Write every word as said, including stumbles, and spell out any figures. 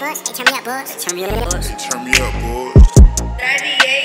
boys. They turn me up, boys. They turn me up, boys. They turn me up, boys.